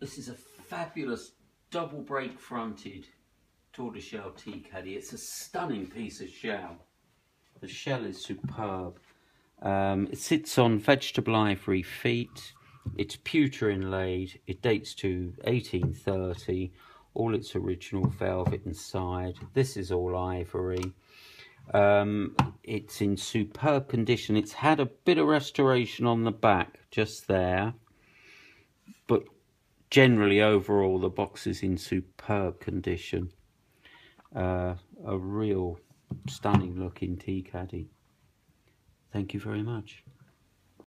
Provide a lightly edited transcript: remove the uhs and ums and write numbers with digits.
This is a fabulous double break fronted tortoiseshell tea caddy. It's a stunning piece of shell. The shell is superb. It sits on vegetable ivory feet. It's pewter inlaid. It dates to 1830. All its original velvet inside. This is all ivory. It's in superb condition. It's had a bit of restoration on the back just there, but generally overall the box is in superb condition. A real stunning looking tea caddy. Thank you very much.